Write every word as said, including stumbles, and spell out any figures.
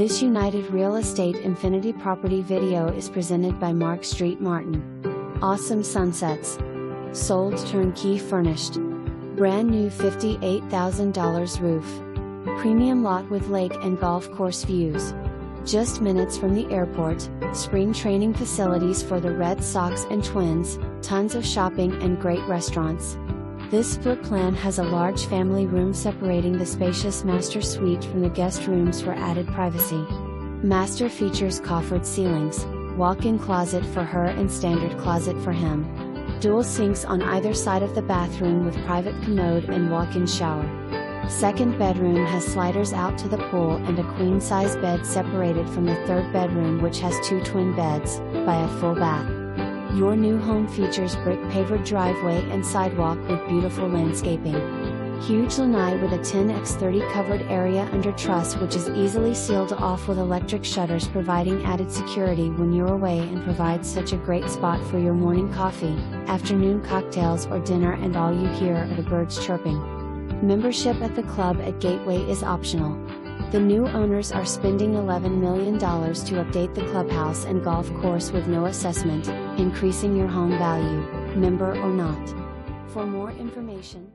This United Real Estate Infinity Property video is presented by Marc Street Martin. Awesome sunsets. Sold turnkey furnished. Brand new fifty-eight thousand dollar roof. Premium lot with lake and golf course views. Just minutes from the airport, spring training facilities for the Red Sox and Twins, tons of shopping and great restaurants. This floor plan has a large family room separating the spacious master suite from the guest rooms for added privacy. Master features coffered ceilings, walk-in closet for her and standard closet for him. Dual sinks on either side of the bathroom with private commode and walk-in shower. Second bedroom has sliders out to the pool and a queen-size bed separated from the third bedroom, which has two twin beds, by a full bath. Your new home features brick pavered driveway and sidewalk with beautiful landscaping. Huge lanai with a ten by thirty covered area under truss, which is easily sealed off with electric shutters, providing added security when you're away, and provides such a great spot for your morning coffee, afternoon cocktails or dinner, and all you hear are the birds chirping. Membership at the Club at Gateway is optional. The new owners are spending eleven million dollars to update the clubhouse and golf course with no assessment, increasing your home value, member or not. For more information,